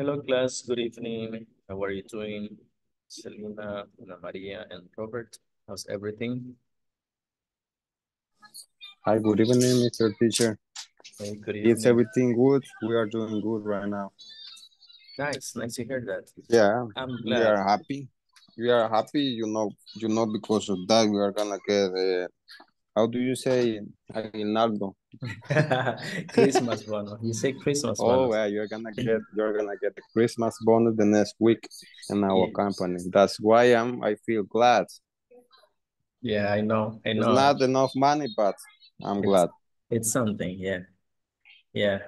Hello, class. Good evening. How are you doing? Selena, Ana Maria, and Robert. How's everything? Hi, good evening, Mr. Teacher. Hey, good evening. Is everything good? We are doing good right now. Nice, nice to hear that. Yeah, I'm glad. We are happy. We are happy, you know, because of that we are gonna get, how do you say, aguinaldo? Christmas bonus. You say Christmas bonus. Oh, yeah, you're gonna get the Christmas bonus the next week in our company. That's why I feel glad. Yeah, I know. It's not enough money, but I'm glad. It's something, yeah. Yeah,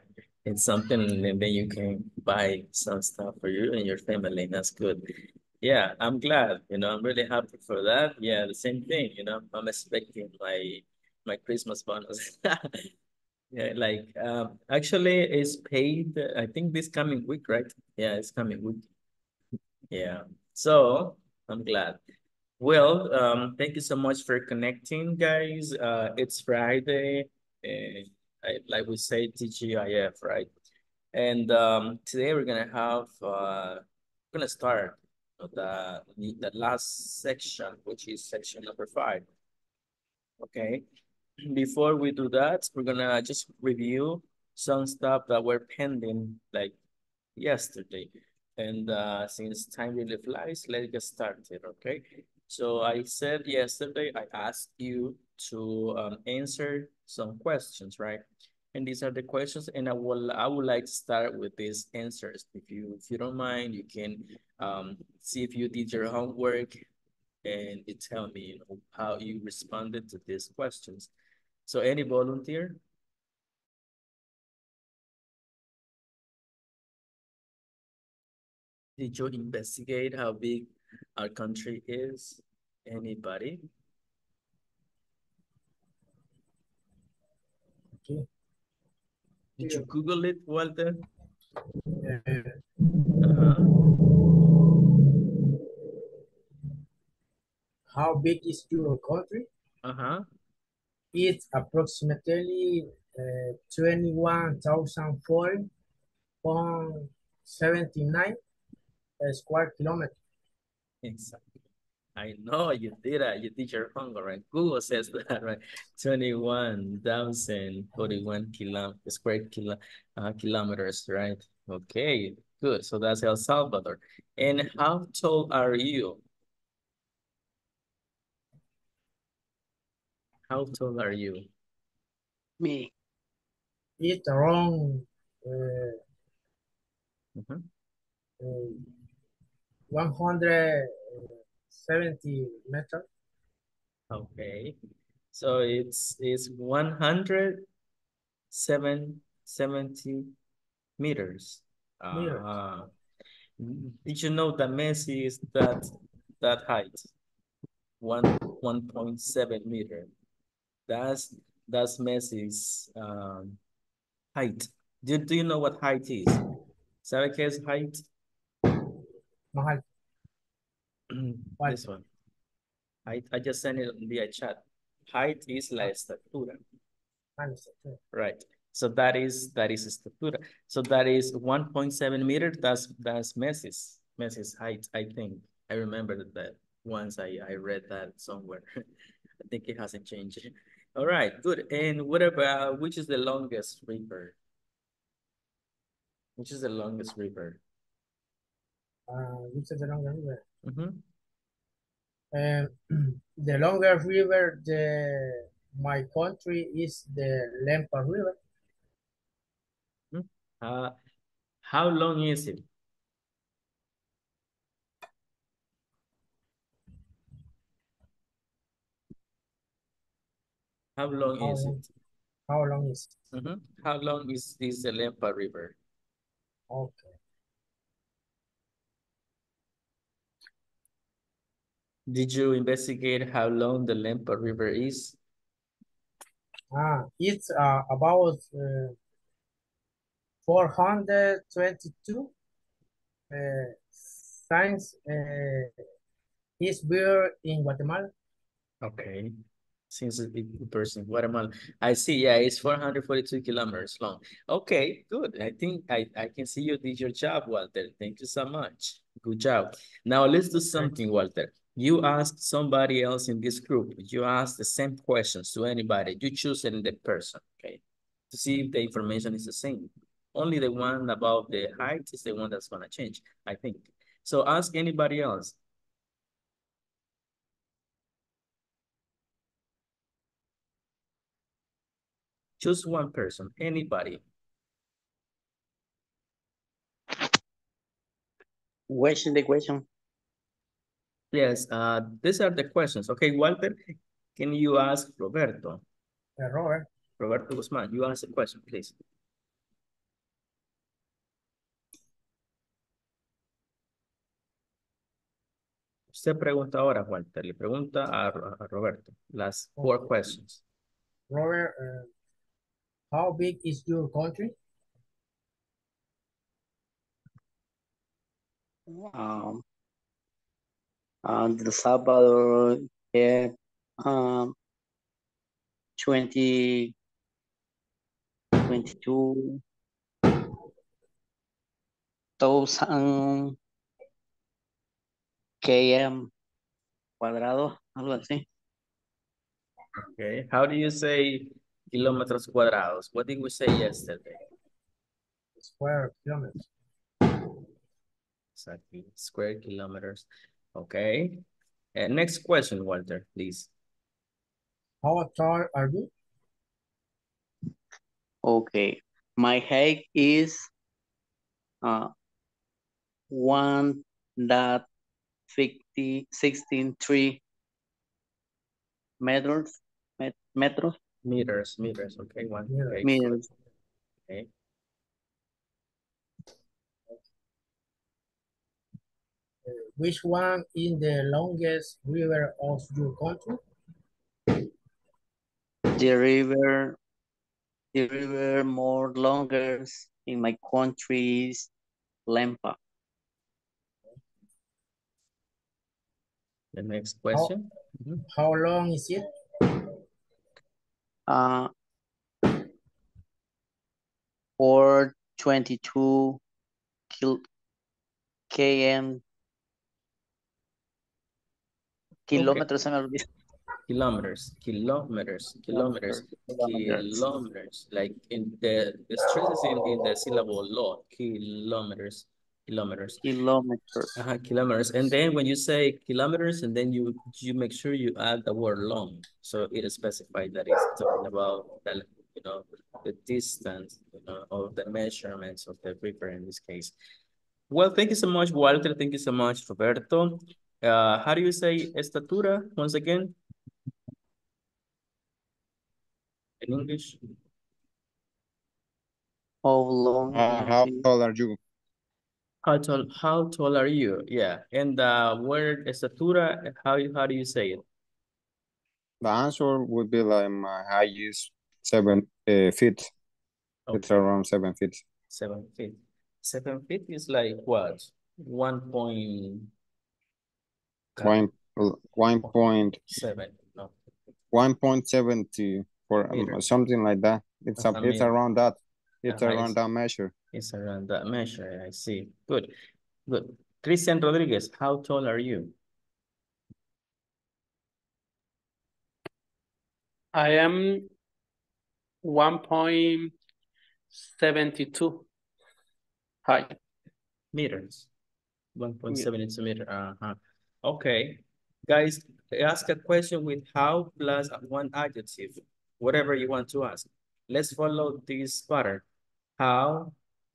it's something, and then you can buy some stuff for you and your family. That's good. Yeah, I'm glad. I'm really happy for that. Yeah, the same thing. I'm expecting my Christmas bonus. Yeah, like actually, it's paid. I think this coming week, right? Yeah, it's coming week. Yeah, so I'm glad. Well, thank you so much for connecting, guys. It's Friday, like we say, TGIF, right? And today we're gonna have start the last section, which is section number 5. Okay. Before we do that, we're gonna just review some stuff that were pending like yesterday. And since time really flies, let's get started, okay? So I said yesterday, I asked you to answer some questions, right? And these are the questions, and I would like to start with these answers. If you don't mind, you can see if you did your homework, and you tell me how you responded to these questions. So any volunteer? Did you investigate how big our country is? Anybody? Okay. Did you Google it, Walter? Yeah. How big is your country? It's approximately 21,004.79 square kilometers. Exactly. I know you did it. You did your homework, right? Google says that, right? 21,041 square kilometers, right? Okay, good. So that's El Salvador. And how tall are you? How tall are you? Me. It's around 170 meters. Okay, so it's 170 meters. Did you know that Messi is that height, 1.7 meters? That's Messi's height. Do you know what height is? Sabe qué es height? No height. This one. I just sent it via chat. Height is la estatura. Right. So that is estatura. So that is 1.7 meters. That's Messi's height, I think. I remember that once I read that somewhere. I think it hasn't changed. All right, good. And what about, which is the longest river? Which is the longest river? Which is the longest river? The longest river my country is the Lempa River. How long is it? How long is it? How long is this Lempa River? Okay. Did you investigate how long the Lempa River is? It's about 422 since it's built in Guatemala. Okay. Since it's a big person, Guatemala. I see, yeah, it's 442 kilometers long. Okay, good. I think I can see you did your job, Walter. Thank you so much. Good job. Now let's do something, Walter. You ask somebody else in this group. You ask the same questions to anybody. You choose the person, okay? To see if the information is the same. Only the one about the height is the one that's gonna change, I think. So ask anybody else. Choose one person, anybody. What's the question? Yes, these are the questions. Okay, Walter, can you ask Roberto? Yeah, Robert. Roberto Guzman, you ask the question, please. Usted pregunta ahora, Walter. Le pregunta a Roberto las four questions. Robert, how big is your country? Wow. El Salvador has 22,000 km cuadrados, algo así. Okay, how do you say kilómetros cuadrados? What did we say yesterday? Square kilometers. Exactly, square kilometers. Okay. Next question, Walter, please. How tall are you? Okay. My height is 1.63 meters. Meters. Okay, one meters. Okay. Which one is the longest river of your country? The river more longer in my country is Lempa. The next question. How long is it? 422 km. Kilometers, okay. Kilometers. Like in the stress is in the syllable law. Kilometers. Kilometers. And then when you say kilometers, and then you make sure you add the word long, so it is specified that it's talking about the, you know, the distance, you know, of the measurements of the river in this case. Well, thank you so much, Walter. Thank you so much, Roberto. How do you say estatura once again? In English? How long? How tall are you? How tall are you? Yeah. And the word estatura, how do you say it? The answer would be like my height is 7 feet. Okay. It's around 7 feet. 7 feet. 7 feet is like what? 1.7 no. 1.70 or something like that. It's around that. It's around that measure. It's around that measure. I see. Good. Good. Christian Rodriguez, how tall are you? I am 1.72 high meters. 1.72 meter. Okay, guys, ask a question with how plus one adjective, whatever you want to ask. Let's follow this pattern. How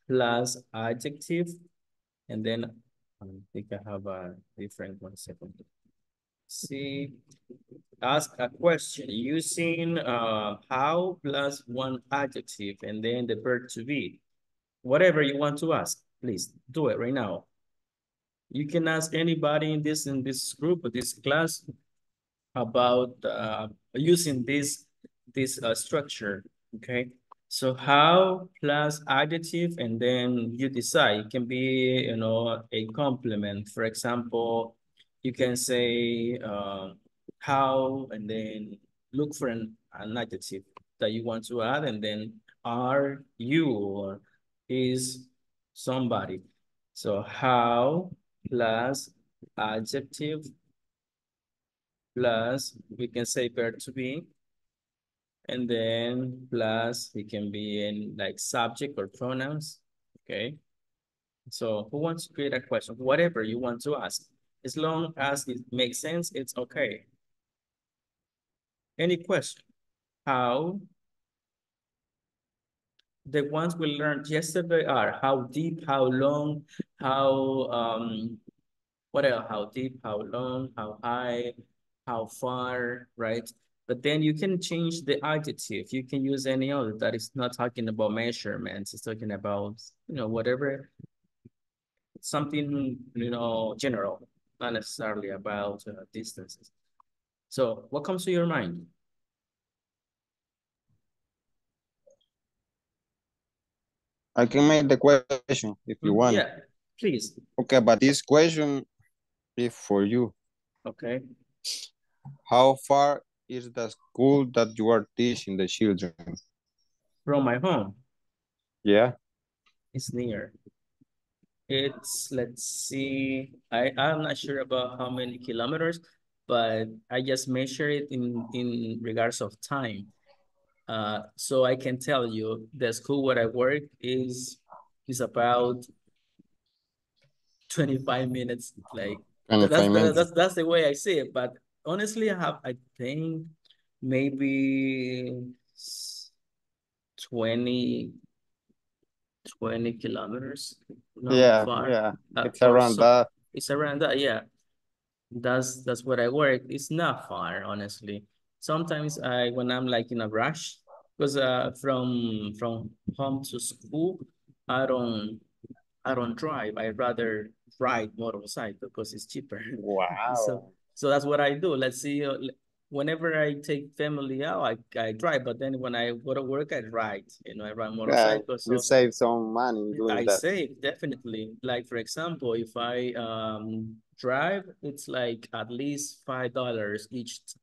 plus adjective, and then I think I have a different 1 second. See, ask a question using how plus one adjective, and then the verb to be. Whatever you want to ask, please do it right now. You can ask anybody in this group or this class about using this structure. Okay, so how plus adjective, and then you decide. It can be, you know, a complement. For example, you can say how, and then look for an adjective that you want to add, and then are you or is somebody. So how plus adjective plus we can say verb to be, and then plus it can be in like subject or pronouns. Okay, so who wants to create a question? Whatever you want to ask, as long as it makes sense, it's okay. Any question? How the ones we learned yesterday are how deep, how long, how what else? How deep, how long, how high, how far, right? But then you can change the adjective. You can use any other that is not talking about measurements. It's talking about, you know, whatever, something, you know, general, not necessarily about distances. So what comes to your mind? I can make the question if you want. Yeah, please. Okay, but this question is for you. Okay. How far is the school that you are teaching the children? From my home? Yeah. It's near. It's, let's see, I'm not sure about how many kilometers, but I just measure it in regards of time. So I can tell you the school where I work is about 25 minutes. Like 25 minutes. That's the way I see it. But honestly, I think maybe 20 kilometers. Yeah, far. Yeah. It's around so, that. It's around that, yeah. That's where I work. It's not far, honestly. Sometimes when I'm like in a rush, because from home to school, I don't drive. I rather ride motorcycle because it's cheaper. Wow. So that's what I do. Let's see, whenever I take family out, I drive. But then when I go to work, I ride. You know, I ride motorcycles. Yeah, you save some money doing that. I save, definitely. Like, for example, if I drive, it's like at least $5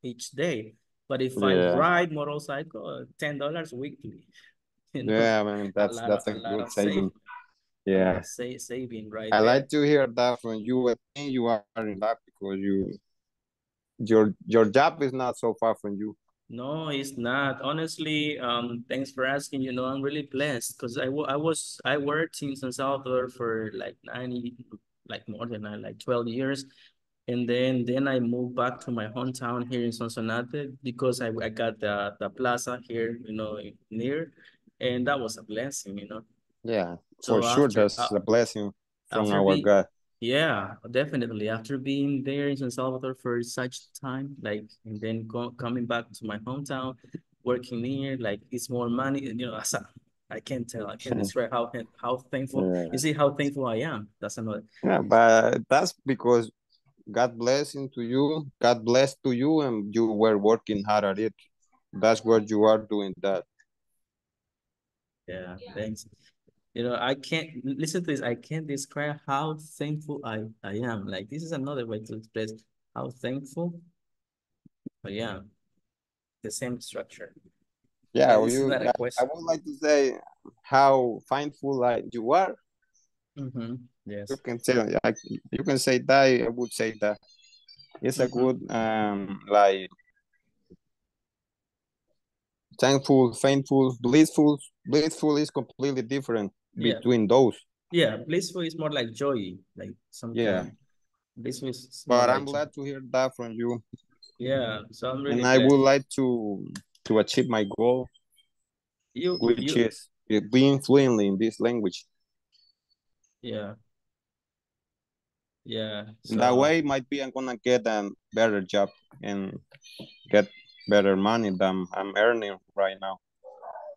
each day. But if I ride motorcycle, $10 weekly. You know? Yeah, man, that's a good saving. Yeah, saving, right? I like to hear that from you. I think you are in that because your job is not so far from you. No, it's not. Honestly, thanks for asking. You know, I'm really blessed because I worked in San Salvador for like 12 years, and then I moved back to my hometown here in Sonsonate because I got the plaza here, you know, near, and that was a blessing, you know. Yeah, so for sure, that's a blessing from our God. Yeah, definitely. After being there in San Salvador for such time, like, and then coming back to my hometown, working here, like, it's more money. You know, I can't describe how thankful. Yeah. You see how thankful I am. That's another. Yeah, but that's because God blessed to you, and you were working hard at it. That's what you are doing. That. Yeah. Thanks. You know, I can't describe how thankful I am. Like, this is another way to express how thankful I am. The same structure. Yeah, I would like to say how thankful you are. Mm-hmm. Yes. You can say that, I would say that. It's a good, thankful, thankful, blissful. Blissful is completely different. Yeah. Between those. Yeah, blissful is more like joy, like something. Yeah. Blissful is but I'm like glad joy. To hear that from you. Yeah, so I'm really. And I would like to achieve my goal, which is being fluently in this language. Yeah. Yeah. So that way, might be I'm gonna get a better job and get better money than I'm earning right now.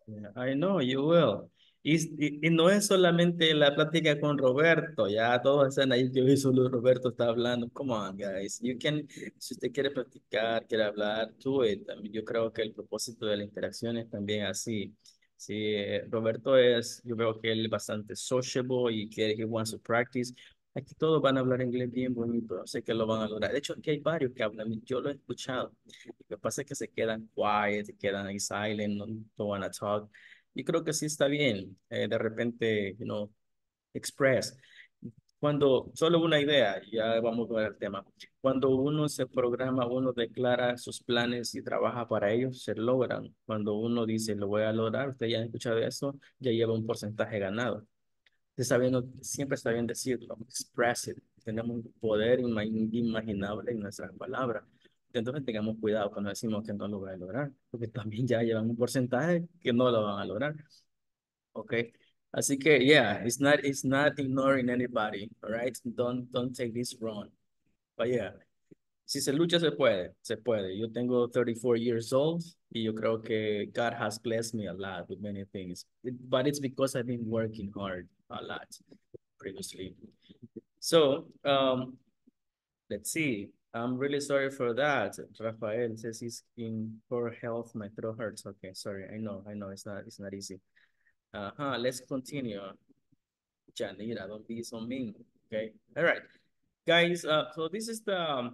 Yeah, I know you will. Y no es solamente la plática con Roberto, ya todos están ahí que hoy solo Roberto está hablando. Come on, guys. Si usted quiere platicar, quiere hablar, do it. Yo creo que el propósito de la interacción es también así. Sí, Roberto yo veo que él es bastante sociable y que he wants to practice. Aquí todos van a hablar inglés bien bonito, sé que lo van a lograr. De hecho, aquí hay varios que hablan, yo lo he escuchado. Lo que pasa es que se quedan quiet, se quedan ahí silent, no van a talk. Y creo que sí está bien, de repente, you know, express. Cuando, solo una idea, ya vamos a ver el tema. Cuando uno se programa, uno declara sus planes y trabaja para ellos, se logran. Cuando uno dice, lo voy a lograr, usted ya ha escuchado eso, ya lleva un porcentaje ganado. Usted sabiendo, siempre está bien decirlo, express it. Tenemos un poder inimaginable en nuestras palabras. Entonces tengamos cuidado cuando decimos que no lo voy a lograr, porque también ya llevan un porcentaje que no lo van a lograr. Ok. Así que, yeah, it's not ignoring anybody, all right? Don't take this wrong. But yeah, si se lucha, se puede, se puede. Yo tengo 34 years old, y yo creo que God has blessed me a lot with many things. But it's because I've been working hard a lot previously. So, let's see. I'm really sorry for that. Rafael says he's in poor health, my throat hurts. Okay, sorry, I know, it's not easy. Let's continue. Janira, don't be so mean. Okay. All right, guys. So this is the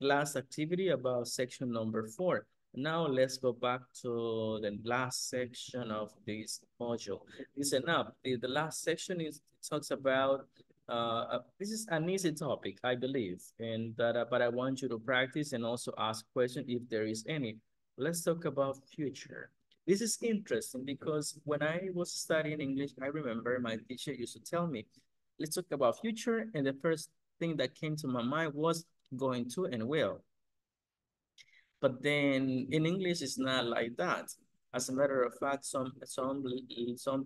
last activity about section number 4. Now let's go back to the last section of this module. Listen up. The last section talks about. This is an easy topic, I believe, and that. But I want you to practice and also ask questions if there is any. Let's talk about future. This is interesting because when I was studying English, I remember my teacher used to tell me, let's talk about future. And the first thing that came to my mind was going to and will. But then in English, it's not like that. As a matter of fact, some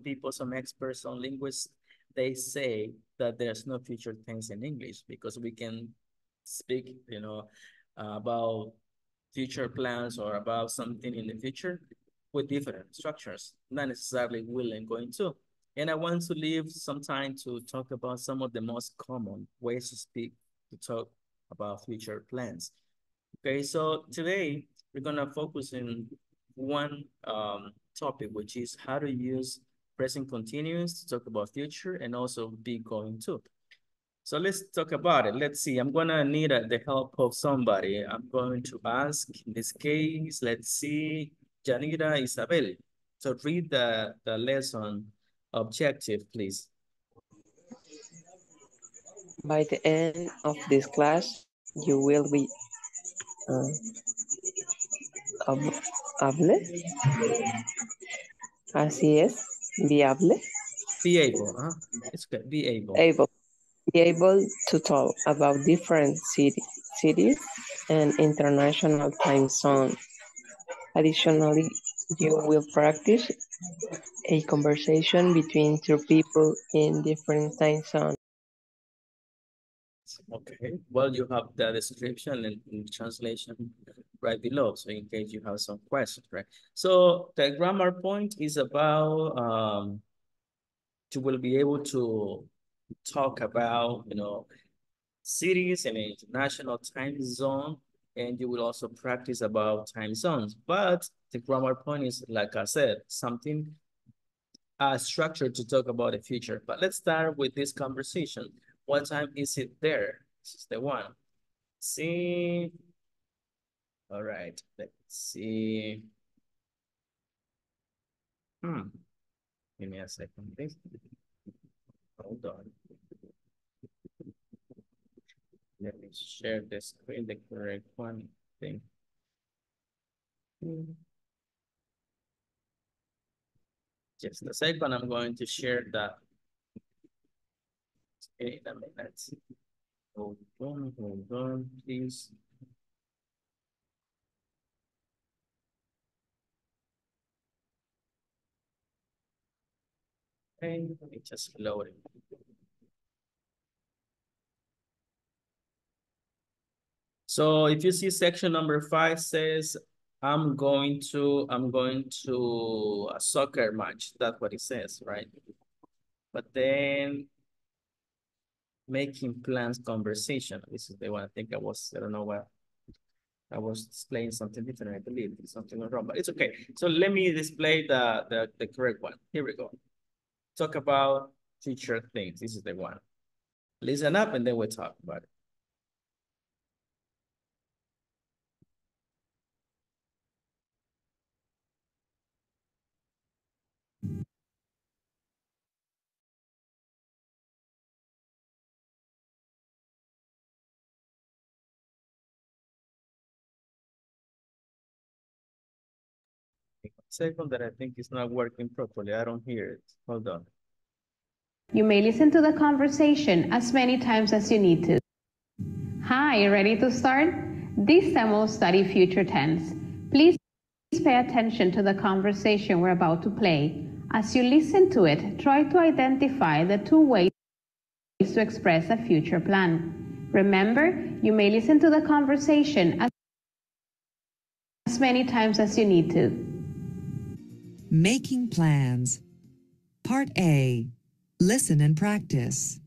people, some experts, some linguists, they say that there's no future tense in English because we can speak, you know, about future plans or about something in the future with different structures, not necessarily will and going to. And I want to leave some time to talk about some of the most common ways to speak, to talk about future plans. Okay, so today we're gonna focus in one topic, which is how to use present continuous to talk about future and also be going to. So let's talk about it. Let's see, I'm gonna need the help of somebody. I'm going to ask, in this case, let's see, Janira Isabel. So read the lesson objective, please. By the end of this class, you will be hable. Así es, viable. Be able, huh? It's good. Be able. Be able to talk about different cities and international time zones. Additionally, you will practice a conversation between two people in different time zones. Okay, well, you have the description and translation right below, so in case you have some questions, right? So the grammar point is about you will be able to talk about, you know, cities and international time zone. And you will also practice about time zones. But the grammar point is, like I said, something structured to talk about the future. But let's start with this conversation. What time is it there? This is the one. See. All right, let's see. Give me a second, please. Hold on. Let me share the screen, the correct one thing. Just a second, I'm going to share that. Okay, a minute. Hold on, please. Okay, it's just loading. So if you see section number 5 says, I'm going to a soccer match. That's what it says, right? But then making plans conversation. This is the one I think I was displaying something different. I believe something went wrong, but it's okay. So let me display the correct one. Here we go. Talk about teacher thinks. This is the one. Listen up and then we'll talk about it. Second, that I think it's not working properly. I don't hear it. Hold on. You may listen to the conversation as many times as you need to. Hi, ready to start? This time we'll study future tense. Please pay attention to the conversation we're about to play. As you listen to it, try to identify the two ways to express a future plan. Remember, you may listen to the conversation as many times as you need to. Making plans. Part A. Listen and practice.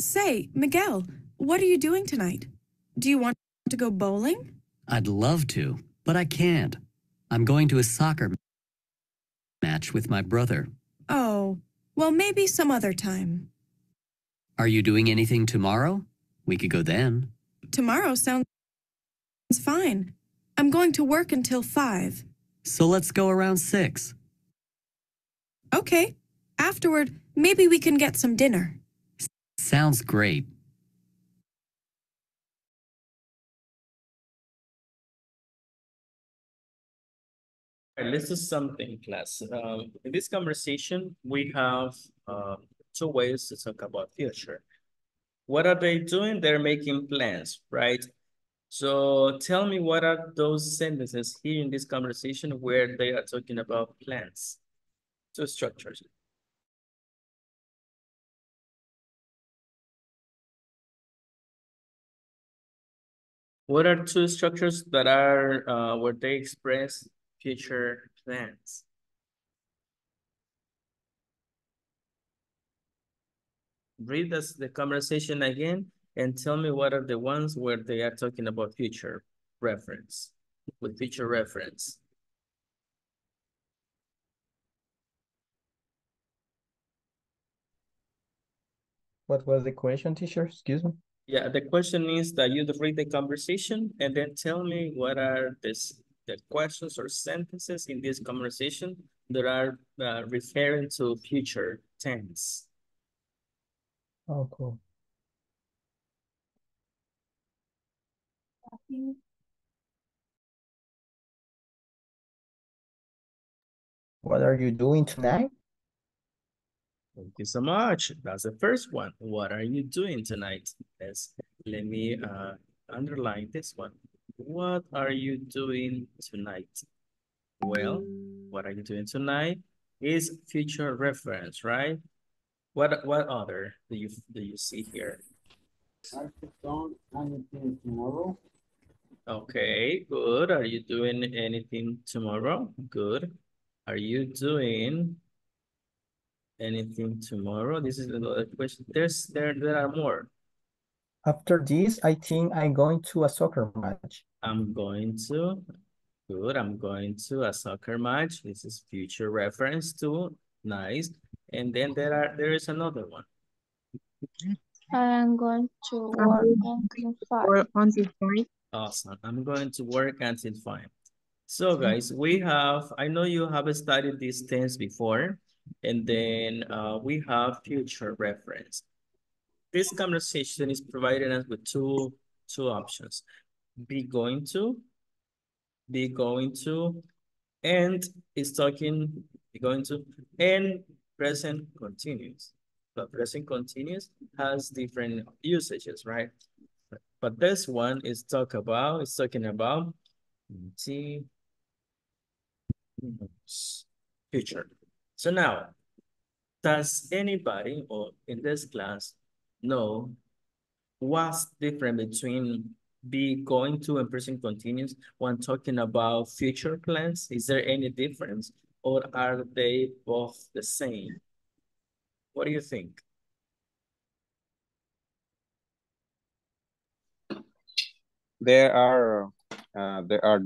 Say, Miguel, what are you doing tonight? Do you want to go bowling? I'd love to, but I can't. I'm going to a soccer match with my brother. Oh, well, maybe some other time. Are you doing anything tomorrow? We could go then. Tomorrow sounds fine. I'm going to work until 5. So let's go around 6. Okay. Afterward, maybe we can get some dinner. Sounds great. All right, let's do something, class. In this conversation, we have two ways to talk about future. What are they doing? They're making plans, right? So tell me, what are those sentences here in this conversation where they are talking about plans? Two structures. What are two structures that are where they express future plans? Read us the conversation again. And tell me what are the ones where they are talking about future reference, with future reference. What was the question, teacher? Excuse me? Yeah, the question is that you read the conversation and then tell me what are the questions or sentences in this conversation that are referring to future tense. Oh, cool. What are you doing tonight? Thank you so much. That's the first one. What are you doing tonight? Yes. Let me underline this one. What are you doing tonight? Well, what are you doing tonight is future reference, right? What other do you see here? I don't do anything tomorrow. Okay, good. Are you doing anything tomorrow? Good. Are you doing anything tomorrow? This is another question. There are more. After this, I think I'm going to a soccer match. I'm going to. Good. I'm going to a soccer match. This is future reference to. Nice. And then there is another one. I'm going to work until 5. Awesome. I'm going to work until 5. So guys, we have, I know you have studied these tense before, and then we have future reference. This conversation is providing us with two options. Be going to, and it's talking, be going to, and present continuous. But present continuous has different usages, right? But this one is talking about the future. So now, does anybody or in this class know what's different between be going to and present continuous when talking about future plans? Is there any difference, or are they both the same? What do you think? There are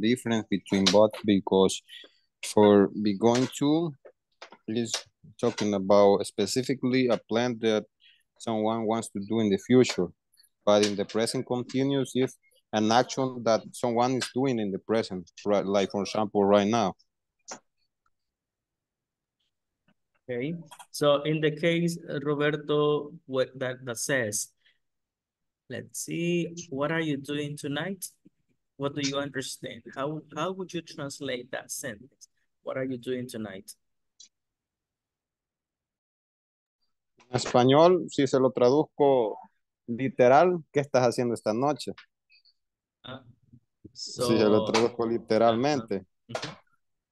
difference between both, because for be going to is talking about specifically a plan that someone wants to do in the future, but in the present continuous if an action that someone is doing in the present, right, like for example, right now. Okay, so in the case, Roberto, what that says, let's see, what are you doing tonight? What do you understand? How would you translate that sentence? What are you doing tonight? En español, si se lo traduzco literal, ¿qué estás haciendo esta noche? Si se lo traduzco literalmente.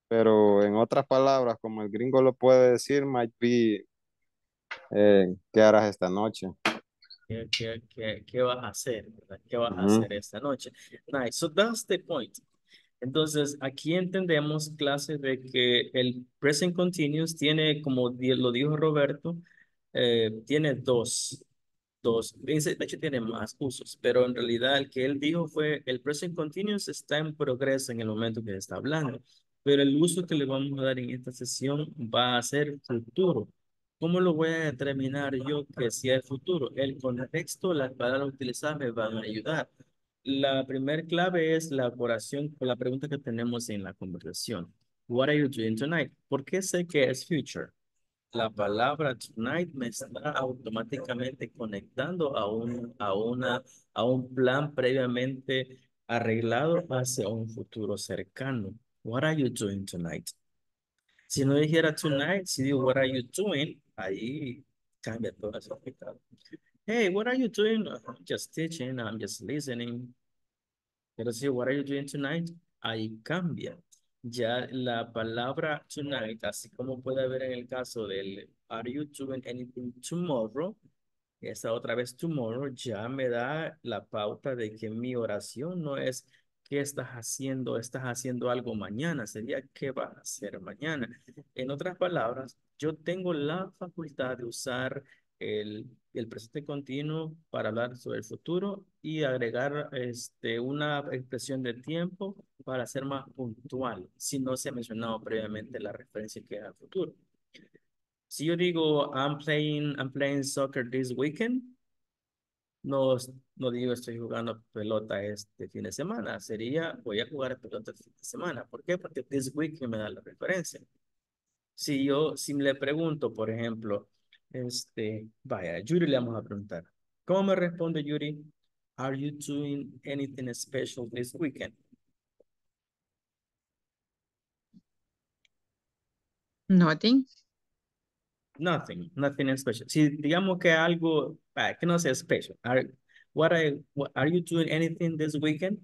Pero en otras palabras, como el gringo lo puede decir, might be, ¿qué harás esta noche? ¿Qué vas a hacer? ¿Qué vas a hacer esta noche? Nice, so that's the point. Entonces, aquí entendemos, clase, de que el present continuous tiene, como lo dijo Roberto, tiene dos, de hecho tiene más usos, pero en realidad el que él dijo fue el present continuous está en progreso en el momento que está hablando. Pero el uso que le vamos a dar en esta sesión va a ser futuro. ¿Cómo lo voy a determinar yo que sea el futuro? El contexto, las palabras utilizadas me van a ayudar. La primera clave es la oración con la pregunta que tenemos en la conversación. What are you doing tonight? ¿Por qué sé que es future? La palabra tonight me está automáticamente conectando a un plan previamente arreglado hacia un futuro cercano. What are you doing tonight? Si no dijera tonight, si digo what are you doing, ahí cambia todo eso. Hey, what are you doing? I'm just teaching, I'm just listening. Pero si what are you doing tonight, ahí cambia. Ya la palabra tonight, así como puede haber en el caso del are you doing anything tomorrow, esa otra vez tomorrow ya me da la pauta de que mi oración no es ¿qué estás haciendo? ¿Estás haciendo algo mañana? Sería ¿qué vas a hacer mañana? En otras palabras, yo tengo la facultad de usar el presente continuo para hablar sobre el futuro y agregar una expresión de tiempo para ser más puntual, si no se ha mencionado previamente la referencia que es al futuro. Si yo digo, I'm playing soccer this weekend, No digo estoy jugando pelota este fin de semana. Sería voy a jugar pelota este fin de semana. ¿Por qué? Porque this week me da la referencia. Si le pregunto, por ejemplo, vaya, Yuri le vamos a preguntar. ¿Cómo me responde Yuri? Are you doing anything special this weekend? Nothing. Nothing special. Si digamos que algo que no sea special. Are you doing anything this weekend?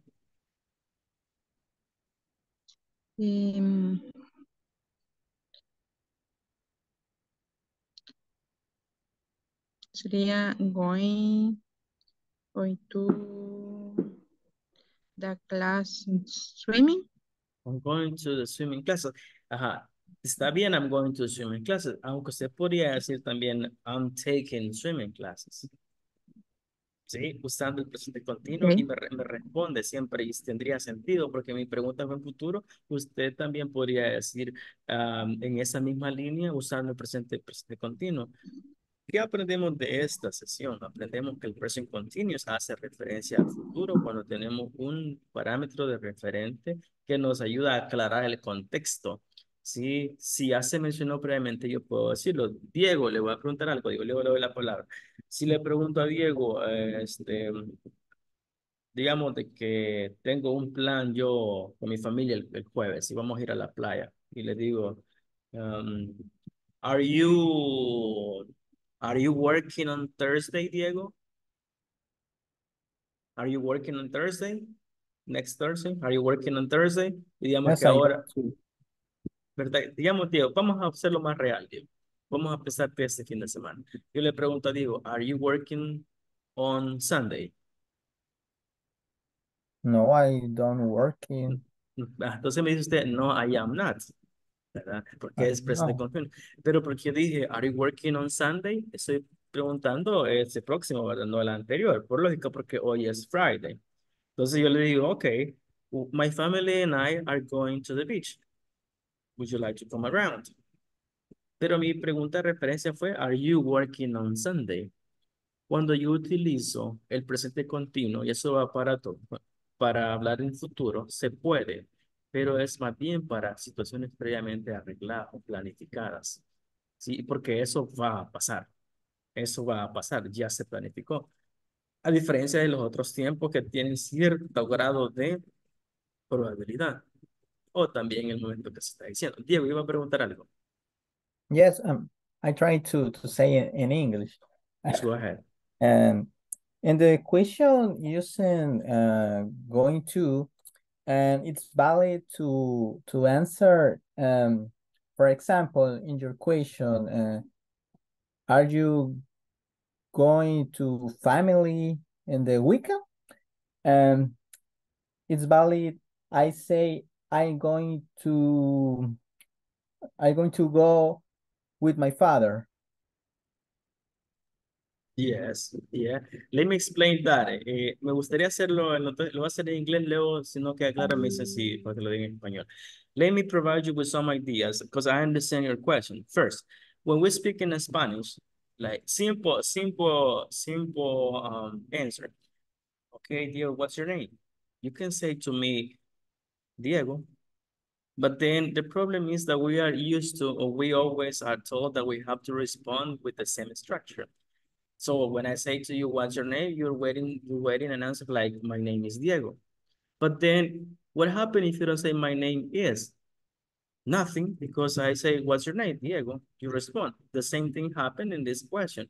Sería going to the class swimming. I'm going to the swimming classes. Ajá. Está bien, I'm going to swimming classes, aunque se podría decir también, I'm taking swimming classes. Sí, usando el presente continuo y me responde siempre y tendría sentido porque mi pregunta fue en futuro. Usted también podría decir en esa misma línea usando el presente continuo. ¿Qué aprendemos de esta sesión? Aprendemos que el present continuous hace referencia al futuro cuando tenemos un parámetro de referente que nos ayuda a aclarar el contexto. Sí, si ya se mencionó previamente, yo puedo decirlo. Diego, le voy a preguntar algo. Diego, le doy la palabra. Si le pregunto a Diego, digamos de que tengo un plan yo con mi familia el jueves y vamos a ir a la playa. Y le digo, are you working on Thursday, Diego? Are you working on Thursday? Next Thursday? Are you working on Thursday? Y digamos yes, que ahora... ¿Verdad? Digamos, Diego, vamos a hacerlo más real, Diego. Vamos a empezar este fin de semana. Yo le pregunto a Diego, ¿are you working on Sunday? No, I don't working. Entonces me dice usted, no, I am not. ¿Verdad? Porque es presente continuo. Pero porque yo dije, ¿are you working on Sunday? Estoy preguntando este próximo, ¿verdad? No el anterior. Por lógica, porque hoy es Friday. Entonces yo le digo, ok, my family and I are going to the beach. Would you like to come around? Pero mi pregunta de referencia fue, ¿are you working on Sunday? Cuando yo utilizo el presente continuo, y eso va para todo, para hablar en futuro, se puede, pero es más bien para situaciones previamente arregladas o planificadas, ¿sí? Porque eso va a pasar. Eso va a pasar, ya se planificó. A diferencia de los otros tiempos que tienen cierto grado de probabilidad. O también el momento que se está diciendo. Diego, iba a preguntar algo. Yes, I tried to say it in English. Let's go ahead. And the question using going to, and it's valid to answer, for example, in your question, are you going to family in the weekend? It's valid. I say I'm going to go with my father. Yes, yeah. Let me explain that. Me gustaría hacerlo, lo voy a hacer en inglés, Leo, sino que aclara me dice así, para que lo diga en español. Let me provide you with some ideas, because I understand your question. First, when we speak in Spanish, like simple answer. Okay, Diego, what's your name? You can say to me, Diego. But then the problem is that we are used to, or we always are told that we have to respond with the same structure. So when I say to you, what's your name? You're waiting an answer like, my name is Diego. But then what happens if you don't say my name is? Nothing, because I say, what's your name, Diego? You respond. The same thing happened in this question.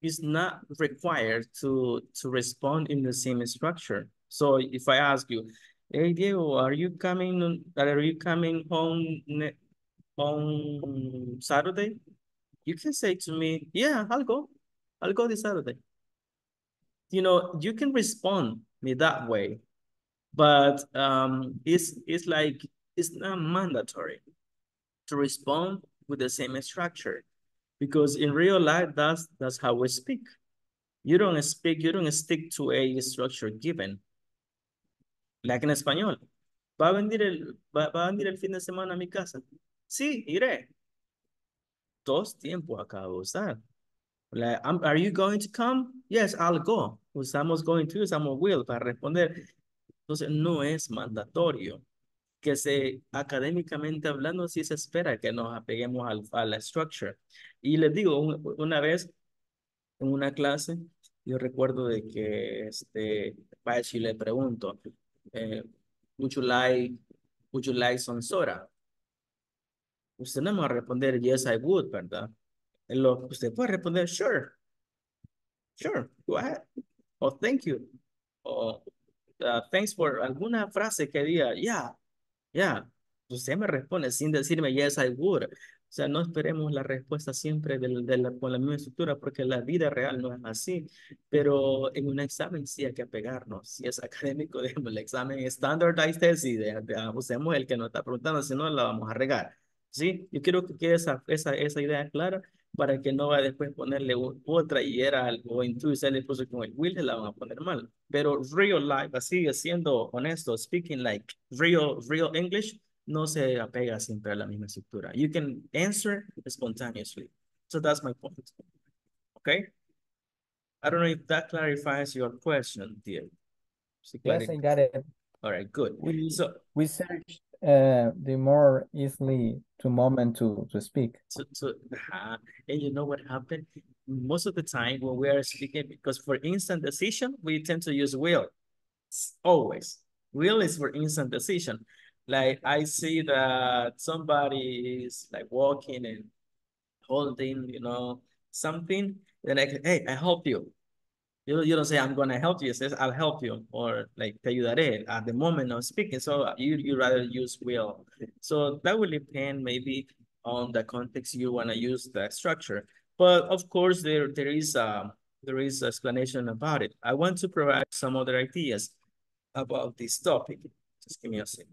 It's not required to respond in the same structure. So if I ask you, hey, Diego, are you coming home Saturday? You can say to me, yeah, I'll go this Saturday. You know, you can respond me that way, but it's like, it's not mandatory to respond with the same structure, because in real life, that's how we speak. You don't stick to a structure given. Like en español, ¿va a venir el fin de semana a mi casa? Sí, iré. Dos tiempos acabo de usar. Like, are you going to come? Yes, I'll go. Usamos going to, usamos will para responder. Entonces, no es mandatorio. Que se académicamente hablando sí se espera que nos apeguemos a la structure. Y les digo, una vez en una clase, yo recuerdo de que Pachi le pregunto, would you like some soda? Usted no me va a responder, yes I would, ¿verdad? Usted puede responder, sure, go ahead, o thank you, o thanks for alguna frase que diga, yeah. Usted me responde sin decirme yes, I would. O sea, no esperemos la respuesta siempre con la misma estructura, porque la vida real no es así. Pero en un examen sí hay que apegarnos. Si es académico, digamos, el examen es standardized test y usemos el que nos está preguntando, si no, la vamos a regar. ¿Sí? Yo quiero que quede esa idea clara para que no va después ponerle otra y era algo intuición, le puso con el will, la van a poner mal. Pero real life, así, siendo honesto, speaking like real English, no se apega siempre a la misma estructura. You can answer spontaneously. So that's my point. Okay? I don't know if that clarifies your question, dear. Yes, I got it. All right, good. We searched the more easily to moment to speak. And you know what happened? Most of the time when we are speaking, because for instant decision, we tend to use will. Always. Will is for instant decision. Like I see that somebody is like walking and holding, you know, something. They're like, hey, I help you. You don't say, I'm going to help you. It says, I'll help you. Or like, te ayudaré at the moment of speaking. So you rather use will. So that will depend maybe on the context you want to use the structure. But of course, there is explanation about it. I want to provide some other ideas about this topic. Just give me a second.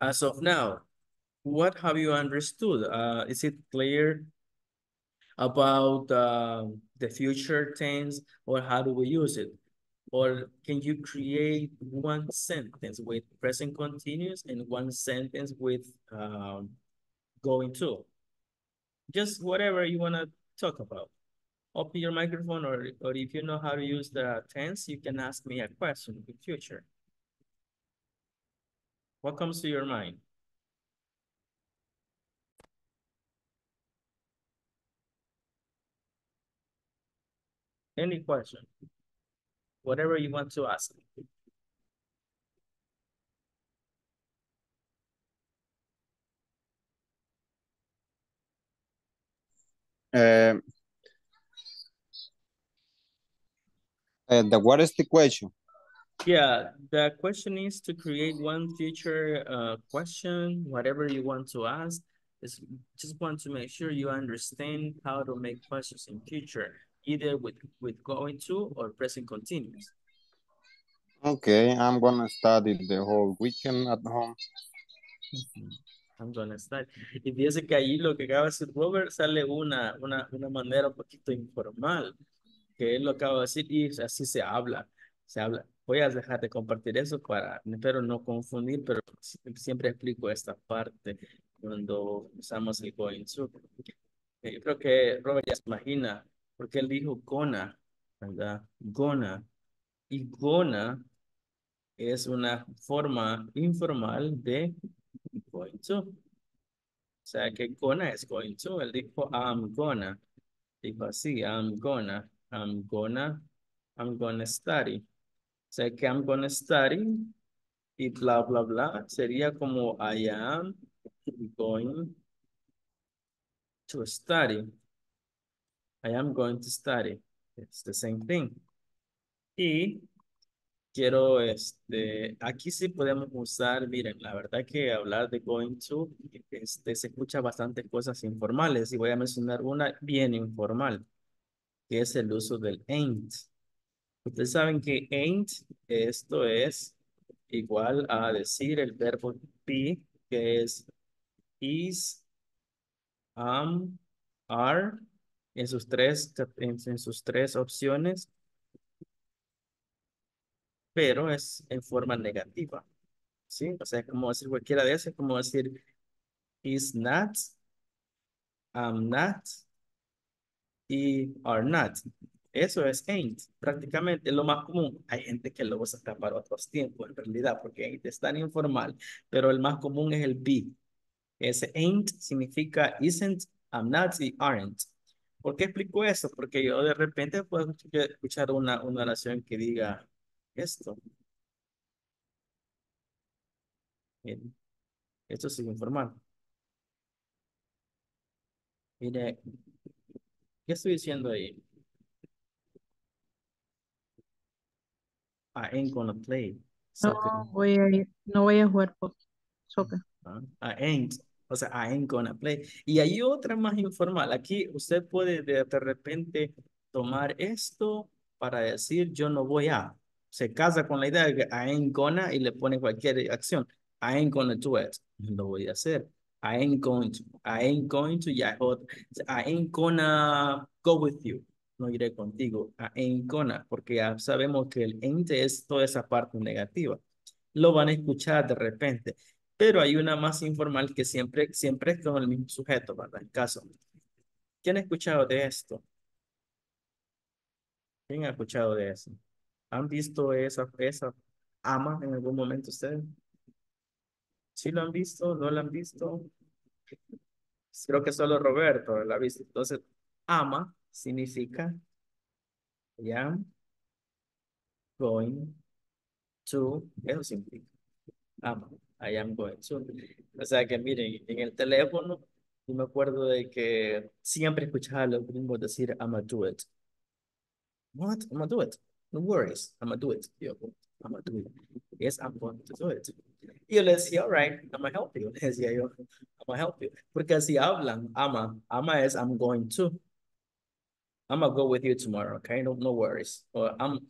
As of now, what have you understood? Is it clear about the future tense, or how do we use it? Or can you create one sentence with present continuous and one sentence with going to? just whatever you want to talk about. Open your microphone, or if you know how to use the tense, you can ask me a question in future. What comes to your mind? Any question, whatever you want to ask. What is the question? Yeah, the question is to create one future question, whatever you want to ask. It's just want to make sure you understand how to make questions in future, either with going to or pressing continuous. Okay, I'm gonna study the whole weekend at home. I'm gonna study. Y fíjese que ahí lo que acaba de decir Robert sale una manera un poquito informal, que él lo acaba de decir y así se habla, se habla. Voy a dejar de compartir eso para, espero no confundir, pero siempre explico esta parte cuando usamos el going to. Yo creo que Robert ya se imagina, porque él dijo gonna, ¿verdad? Gonna. Y gonna es una forma informal de going to. O sea, que gonna es going to. Él dijo, I'm gonna. Dijo así, I'm gonna. I'm gonna study. O sea, que I'm gonna study y bla, bla, bla. Sería como I am going to study. I am going to study. It's the same thing. Y quiero, aquí sí podemos usar, miren, la verdad que hablar de going to, se escucha bastantes cosas informales y voy a mencionar una bien informal, que es el uso del ain't. Ustedes saben que ain't, esto es igual a decir el verbo be, que es is, am, are, en sus tres opciones, pero es en forma negativa, ¿sí? O sea, como decir cualquiera de esas, como decir is not, am not, y are not. Eso es ain't, prácticamente lo más común. Hay gente que lo usa hasta para otros tiempos, en realidad, porque ain't es tan informal, pero el más común es el be. Ese ain't significa isn't, am not y aren't. ¿Por qué explico eso? Porque yo de repente puedo escuchar una oración que diga esto. Miren, esto es informal. Mire, ¿qué estoy diciendo ahí? I ain't gonna play soccer. No voy a jugar soccer. I ain't. O sea, I ain't gonna play. Y hay otra más informal. Aquí usted puede de repente tomar esto para decir yo no voy a. Se casa con la idea de que I ain't gonna y le pone cualquier acción. I ain't gonna do it. Lo voy a hacer. I ain't going to. I ain't going to. Yeah, I ain't gonna go with you. No iré contigo. I ain't gonna. Porque ya sabemos que el ain't es toda esa parte negativa. Lo van a escuchar de repente. Pero hay una más informal que siempre es con el mismo sujeto, ¿verdad? El caso. ¿Quién ha escuchado de esto? ¿Quién ha escuchado de eso? ¿Han visto esa ama en algún momento ustedes? ¿Sí lo han visto? ¿No lo han visto? Creo que solo Roberto la ha visto. Entonces, ama significa I am going to. Eso significa ama. I am going to. O sea que miren, en el teléfono, yo me acuerdo de que siempre escuchaba a los gringos decir, I'm gonna do it. What? I'm gonna do it. No worries. I'm gonna do it. Yo, I'm gonna do it. Yes, I'm going to do it. Y yo le decía, all right, I'm gonna help you. Le decía yo, I'm gonna help you. Porque así hablan, ama es I'm going to. I'm gonna go with you tomorrow, okay? No worries. Or I'm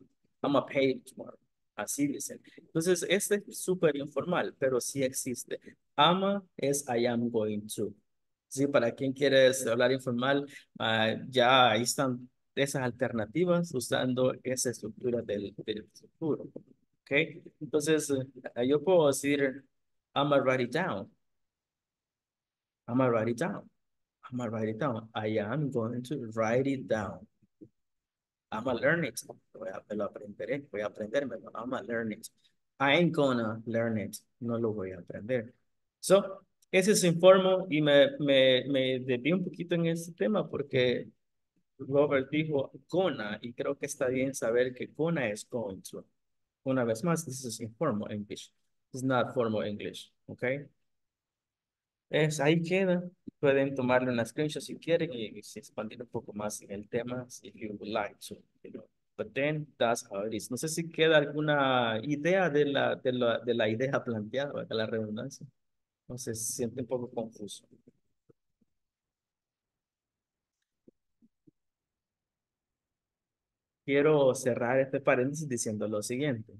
gonna pay you tomorrow. Así dicen. Entonces, este es súper informal, pero sí existe. Ama es I am going to. Sí, para quien quiere hablar informal, ya ahí están esas alternativas usando esa estructura del futuro. Okay. Entonces, yo puedo decir, I'm gonna write it down. I'm gonna write it down. I'm gonna write it down. I am going to write it down. I'm gonna learn it. I'm gonna learn it. I ain't gonna learn it. No lo voy a aprender. So, ese es informal y me debí un poquito en este tema porque Robert dijo gonna y creo que está bien saber que gonna es going to. Una vez más, this is informal English. It's not formal English, okay? Es, ahí queda. Pueden tomarle una screenshot si quieren y expandir un poco más en el tema, if you would like to. You know. But then, that's how it is. No sé si queda alguna idea de la idea planteada, de la redundancia. Entonces, se siente un poco confuso. Quiero cerrar este paréntesis diciendo lo siguiente.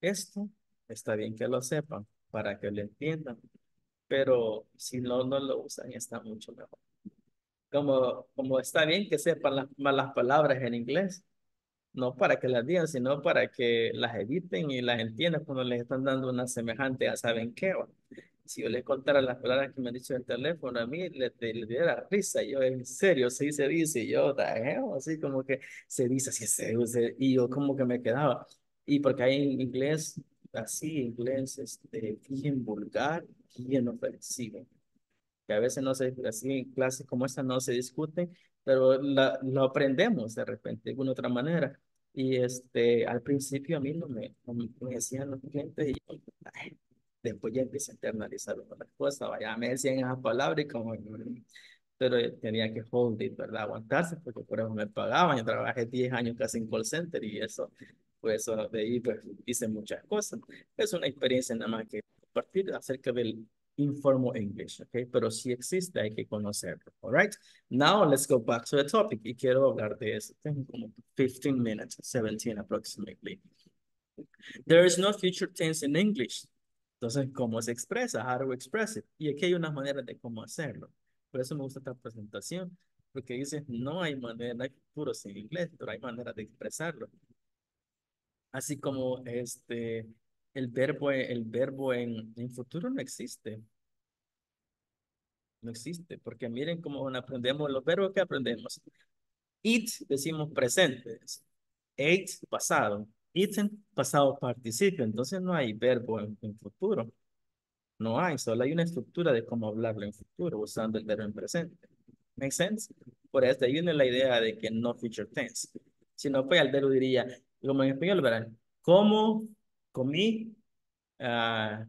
Esto está bien que lo sepan, para que lo entiendan. Pero si no lo usan, está mucho mejor. Como está bien que sepan las malas palabras en inglés, no para que las digan, sino para que las eviten y las entiendan cuando les están dando una semejante, ya saben qué. Si yo les contara las palabras que me han dicho en el teléfono, a mí le diera risa. Yo, en serio, sí se dice. Yo, así como que se dice, así se dice. Y yo como que me quedaba. Y porque hay en inglés, así, inglés, bien vulgar, bien ofensivo, que a veces no se, así en clases como esta no se discuten, pero lo aprendemos de repente de alguna otra manera. Y al principio a mí no me decían los clientes, y yo, después ya empecé a internalizar las cosas, ya me decían esas palabras y como, pero tenía que hold it, ¿verdad? Aguantarse, porque por eso me pagaban. Yo trabajé 10 años casi en call center y eso, pues eso de ahí pues hice muchas cosas. Es una experiencia nada más que compartir acerca del informal English, okay? Pero si existe, hay que conocerlo, all right? Now let's go back to the topic. Y quiero hablar de eso. Tengo como 15 minutes, 17 approximately. There is no future tense in English. Entonces, ¿cómo se expresa? How do we express it? Y aquí hay unas maneras de cómo hacerlo. Por eso me gusta esta presentación, porque dice, no hay manera, hay puros en inglés, pero hay maneras de expresarlo. Así como el verbo en futuro no existe. No existe, porque miren cómo aprendemos los verbos que aprendemos. Eat, decimos presentes. Ate, pasado. Eaten, pasado participio. Entonces no hay verbo en futuro. No hay, solo hay una estructura de cómo hablarlo en futuro usando el verbo en presente. ¿Make sense? Por eso viene la idea de que no future tense. Si no, pues el verbo diría, como en español, verán, como, comí,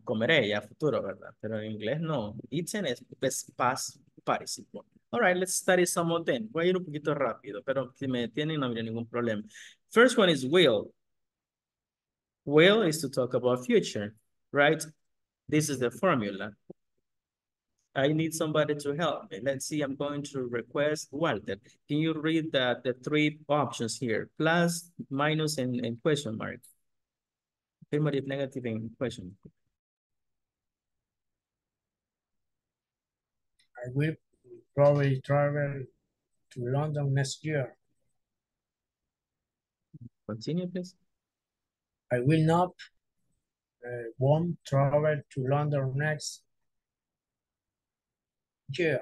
comeré, ya futuro, ¿verdad? Pero en inglés no. Eaten es past participle. All right, let's study some of them. Voy a ir un poquito rápido, pero si me detienen no habría ningún problema. First one is will. Will is to talk about future, right? This is the formula. I need somebody to help me. Let's see, I'm going to request Walter. Can you read the three options here? Plus, minus, and question mark. Affirmative, negative, and question. I will probably travel to London next year. Continue, please. I will not won't travel to London next year.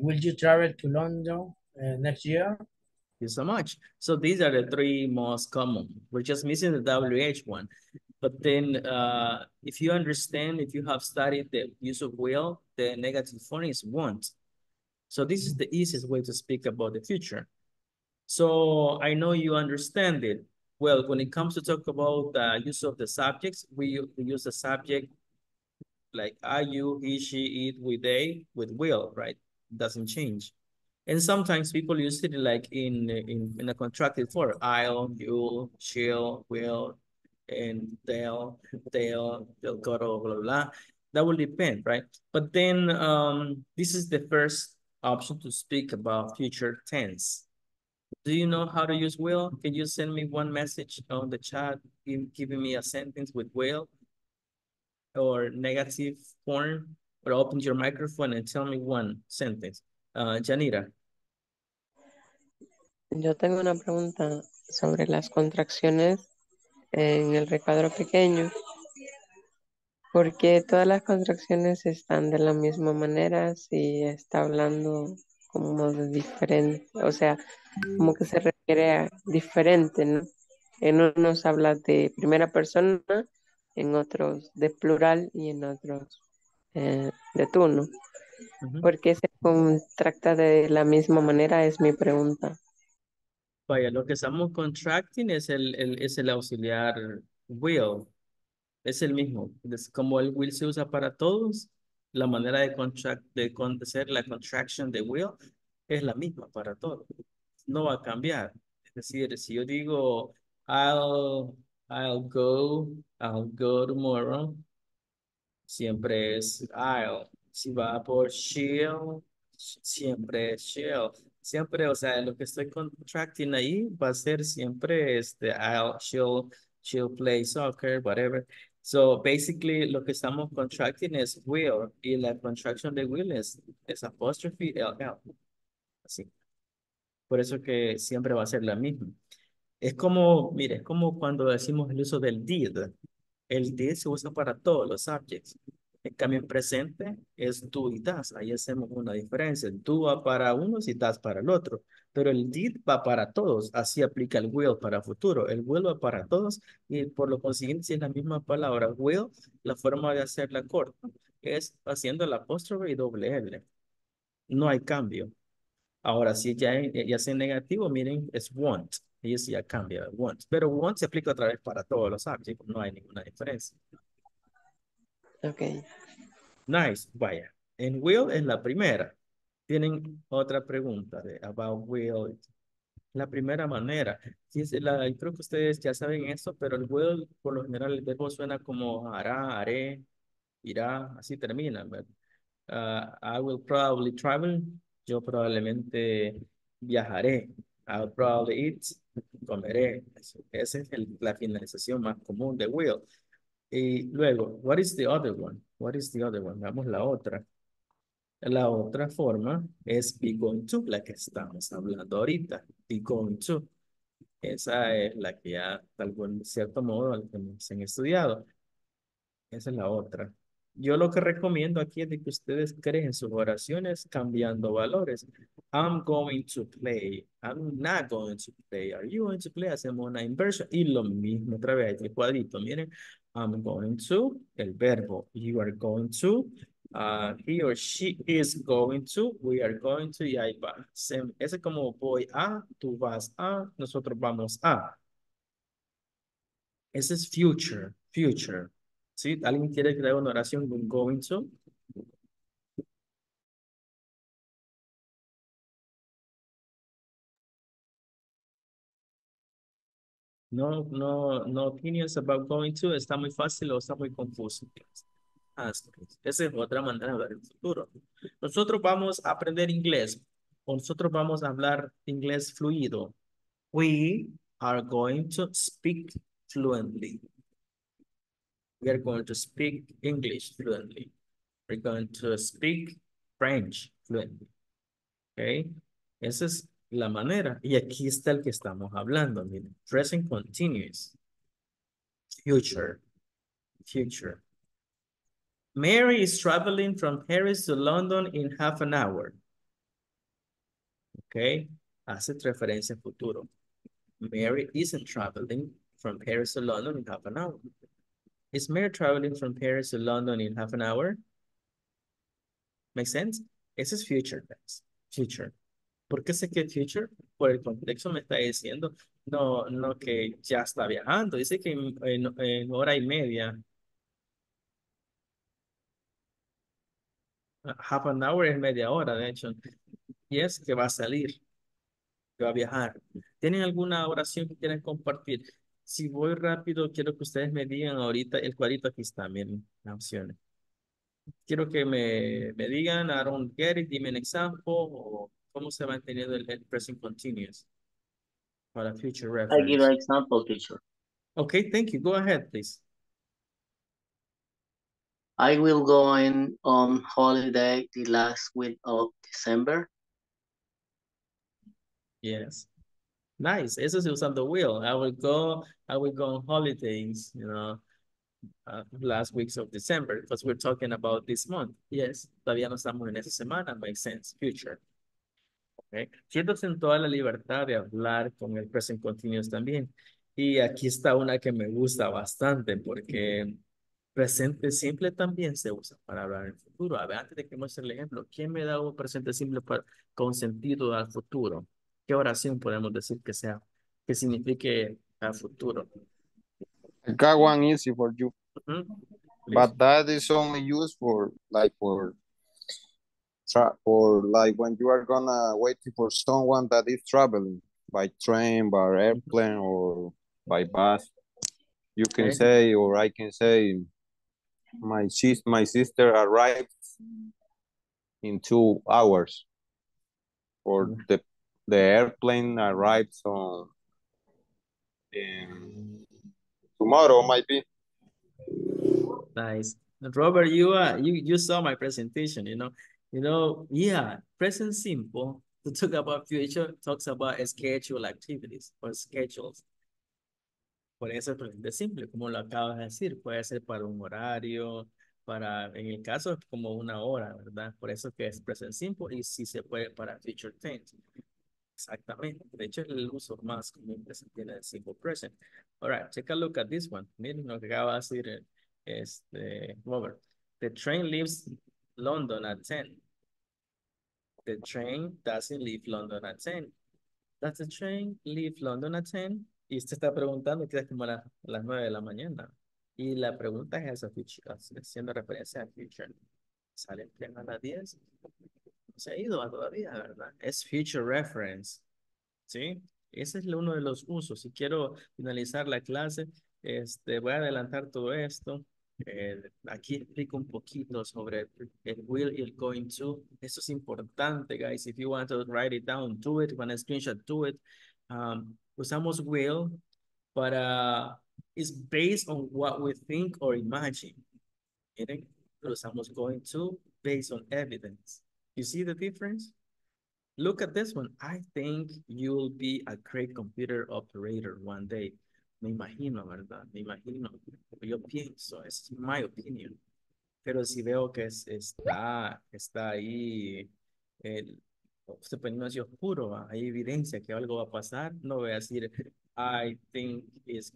Will you travel to London next year? Thank you so much. So these are the three most common. We're just missing the WH one. But then if you understand, if you have studied the use of will, the negative form is won't. So this is the easiest way to speak about the future. So I know you understand it. Well, when it comes to talk about the use of the subjects, we use the subject like I, you, he, she, it, we, they, with will, right? Doesn't change. And sometimes people use it like in a contracted form. I'll, you'll, she'll, will, and they'll go to blah, blah, blah. That will depend, right? But then this is the first option to speak about future tense. Do you know how to use will? Can you send me one message on the chat giving me a sentence with will or negative form? Or open your microphone and tell me one sentence. Janira. Yo tengo una pregunta sobre las contracciones en el recuadro pequeño. ¿Por qué todas las contracciones están de la misma manera si está hablando como modo diferente, o sea, como que se refiere a diferente, ¿no? En unos habla de primera persona, en otros de plural y en otros de tú, ¿no? Uh-huh. ¿Por qué se contracta de la misma manera? Es mi pregunta. Vaya, lo que estamos contracting es el auxiliar will. Es el mismo. Es como el will se usa para todos, la manera de hacer la contraction de will es la misma para todos. No va a cambiar. Es decir, si yo digo, I'll go tomorrow, siempre es I'll. Si va por she'll, siempre es she'll. Siempre, o sea, lo que estoy contracting ahí va a ser siempre I'll, she'll play soccer, whatever. So basically, lo que estamos contracting es will, y la contraction de will es apostrophe LL. Así. Por eso que siempre va a ser la misma. Es como, mire, es como cuando decimos el uso del did. El did se usa para todos los subjects. En cambio, en presente es tú y das. Ahí hacemos una diferencia. Tú va para unos y das para el otro. Pero el did va para todos. Así aplica el will para futuro. El will va para todos. Y por lo consiguiente, si es la misma palabra will, la forma de hacerla corta es haciendo la apóstrofe y doble L. No hay cambio. Ahora, si ya es en negativo, miren, es want. Y eso ya cambia, want. Pero want se aplica otra vez para todos los subjects, no hay ninguna diferencia. Ok. Nice, vaya. En will es la primera. Tienen otra pregunta de about will. La primera manera. Sí, creo que ustedes ya saben eso, pero el will, por lo general, el verbo suena como hará, haré, irá, así termina. I will probably travel. Yo probablemente viajaré. I'll probably eat. Comeré. Esa es la finalización más común de will. Y luego, what is the other one? What is the other one? Veamos la otra. La otra forma es be going to, la que estamos hablando ahorita. Be going to. Esa es la que ya, de algún cierto modo, se han estudiado. Esa es la otra. Yo lo que recomiendo aquí es de que ustedes creen sus oraciones cambiando valores. I'm going to play. I'm not going to play. Are you going to play? Hacemos una inversión. Y lo mismo otra vez, el cuadrito. Miren, I'm going to, el verbo. You are going to. He or she is going to. We are going to. Y ahí va. Ese es como voy a, tú vas a, nosotros vamos a. Ese es future. Future. ¿Sí? ¿Alguien quiere crear una oración con going to? No opinions about going to. ¿Está muy fácil o está muy confuso? Esa es otra manera de hablar en el futuro. Nosotros vamos a aprender inglés. O nosotros vamos a hablar inglés fluido. We are going to speak fluently. We are going to speak English fluently. We're going to speak French fluently. Okay. Esa es la manera. Y aquí está el que estamos hablando. Miren. Present continuous. Future. Future. Mary is traveling from Paris to London in half an hour. Okay. Hace referencia al futuro. Mary isn't traveling from Paris to London in half an hour. Is Mary traveling from Paris to London in half an hour? Make sense? Ese es future tense. Future. ¿Por qué sé que es future? Por el contexto me está diciendo, no que ya está viajando. Dice que en hora y media. Half an hour es media hora, de hecho. Y es que va a salir. Que va a viajar. ¿Tienen alguna oración que quieran compartir? Si voy rápido, quiero que ustedes me digan ahorita, el cuadrito aquí está, miren, las opciones. Quiero que me digan, I don't get it, dime un ejemplo, o cómo se va entendiendo el present continuous para future reference. I'll give an example, teacher. Okay, thank you. Go ahead, please. I will go on holiday the last week of December. Yes. Nice. Eso se usa the will. I will go on holidays, last weeks of December, because we're talking about this month. Yes, todavía no estamos en esa semana. Makes sense. Future. ¿okay? Siéntase en toda la libertad de hablar con el present continuous también. Y aquí está una que me gusta bastante porque presente simple también se usa para hablar en el futuro. A ver, antes de que muestre el ejemplo, ¿quién me da un presente simple con sentido al futuro? ¿Qué oración podemos decir que sea, que signifique al futuro? That one easy for you. But that is only used for like when you are gonna wait for someone that is traveling by train, by airplane, or by bus. You can say, or I can say, my sister arrives in 2 hours, or the airplane arrives on tomorrow, might be. Nice, Robert. You saw my presentation. You know. Yeah, present simple to talk about future talks about schedule activities or schedules. Por eso presente simple, como lo acabas de decir, puede ser para un horario, para en el caso como una hora, ¿verdad? Por eso que es present simple y sí se puede para future tense. Exactamente. De hecho, el uso más común tiene el simple present. All right, take a look at this one. Miren lo que acaba de decir Robert. The train leaves London at 10. The train doesn't leave London at 10. Does the train leave London at 10? Y usted está preguntando quizás como a las 9 de la mañana. Y la pregunta es esa, haciendo referencia a future. ¿Sale el tren a las 10? Se ha ido todavía, ¿verdad? Es future reference, ¿sí? Ese es uno de los usos. Si quiero finalizar la clase, voy a adelantar todo esto. Aquí explico un poquito sobre el will y el going to. Eso es importante, guys. If you want to write it down, do it. When I screenshot, do it. Usamos will, but it's based on what we think or imagine. ¿Miren? Usamos going to based on evidence. You see the difference? Look at this one. I think you'll be a great computer operator one day. Me imagino, ¿verdad? Me imagino. Yo pienso. It's my opinion. Pero si veo que está ahí, se pone más oscuro, hay evidencia que algo va a pasar, no voy a decir, I think it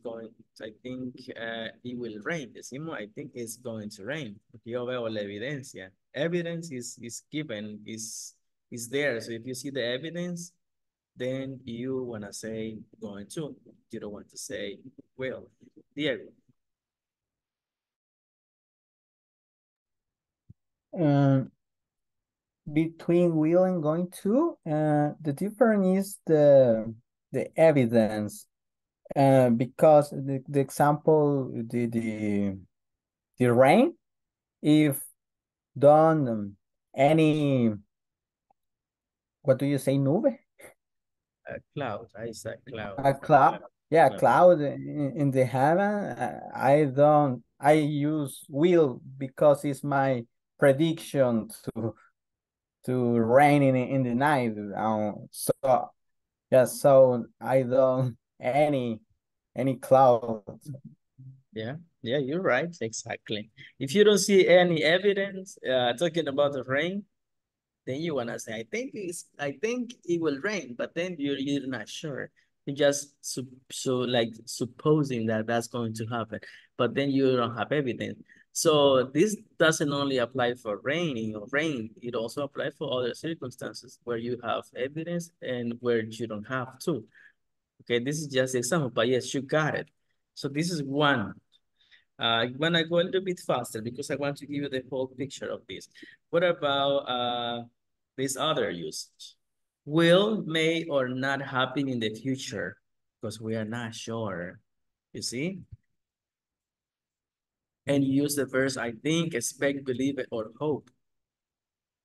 will rain. Decimos, I think it's going to rain. Porque yo veo la evidencia. Evidence is given, is there. So if you see the evidence, then you want to say going to. You don't want to say will. Diego. Between will and going to, the difference is the evidence. Because the example, the rain, if done any, what do you say, nube? A cloud, I said cloud. A cloud, yeah, cloud in the heaven. I use will because it's my prediction to rain in the night. So, yeah, so I don't any cloud. Yeah, you're right, exactly. If you don't see any evidence talking about the rain, then you wanna say, I think it will rain, but then you're not sure. You just supposing that that's going to happen, but then you don't have evidence. So this doesn't only apply for raining or rain, it also applies for other circumstances where you have evidence and where you don't have to. Okay, this is just an example, but yes, you got it. So this is one. When I go a little bit faster because I want to give you the whole picture of this. What about this other usage? Will, may, or not happen in the future because we are not sure, you see? And you use the verbs I think, expect, believe, or hope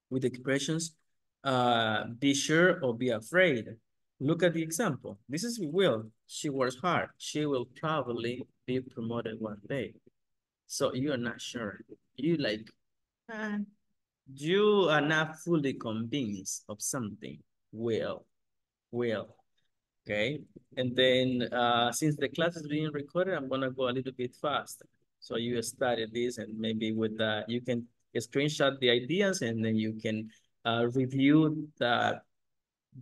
with expressions be sure or be afraid. Look at the example. This is will. She works hard. She will probably be promoted one day. So you're not sure. You like, you are not fully convinced of something. Will. Okay. And then since the class is being recorded, I'm going to go a little bit faster. So you study this and maybe with that, you can screenshot the ideas and then you can review the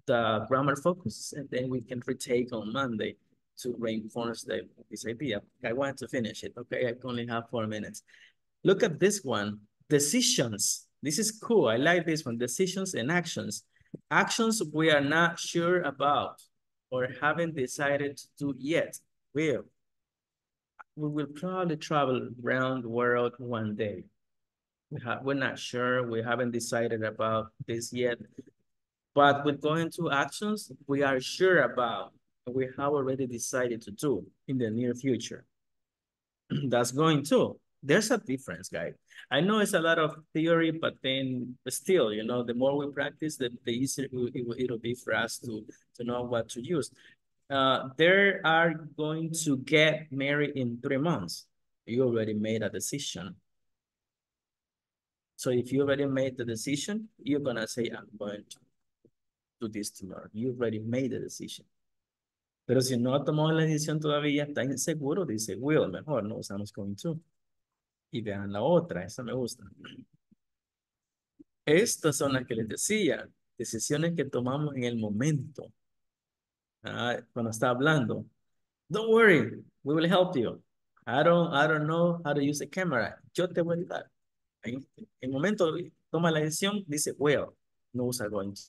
the grammar focus, and then we can retake on Monday to reinforce this idea. I want to finish it. Okay, I only have 4 minutes. Look at this one, decisions. This is cool, I like this one, decisions and actions. Actions we are not sure about or haven't decided to do yet. We will probably travel around the world one day. We're not sure, we haven't decided about this yet. But with going to actions we are sure about, we have already decided to do in the near future. That's going to. There's a difference, guys. I know it's a lot of theory, but then still, you know, the more we practice, the easier it'll be for us to know what to use. There are going to get married in 3 months. You already made a decision. So if you already made the decision, you're going to say, I'm going to do this tomorrow. You already made the decision. Pero si no ha tomado la decisión todavía, está inseguro, dice, will, mejor no usamos going to. Y vean la otra, esa me gusta. Estas son las que les decía, decisiones que tomamos en el momento. Cuando está hablando. Don't worry, we will help you. I don't know how to use a camera. Yo te voy a ayudar. En el momento toma la decisión, dice, well, no usa going to.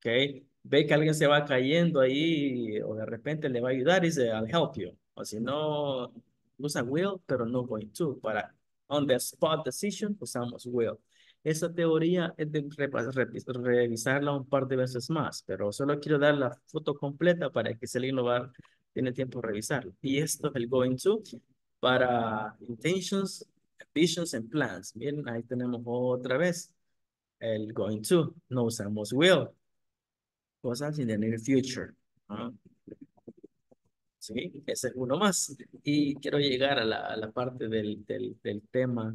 Ok, ve que alguien se va cayendo ahí o de repente le va a ayudar y dice, I'll help you. O si no... usa will, pero no going to. Para on the spot decision, usamos will. Esa teoría es de revisarla un par de veces más, pero solo quiero dar la foto completa para que si alguien lo va, tiene tiempo de revisarlo. Y esto es el going to para intentions, ambitions, and plans. Miren, ahí tenemos otra vez el going to. No usamos will. Cosas in the near future. Sí, ese es uno más. Y quiero llegar a la parte del tema.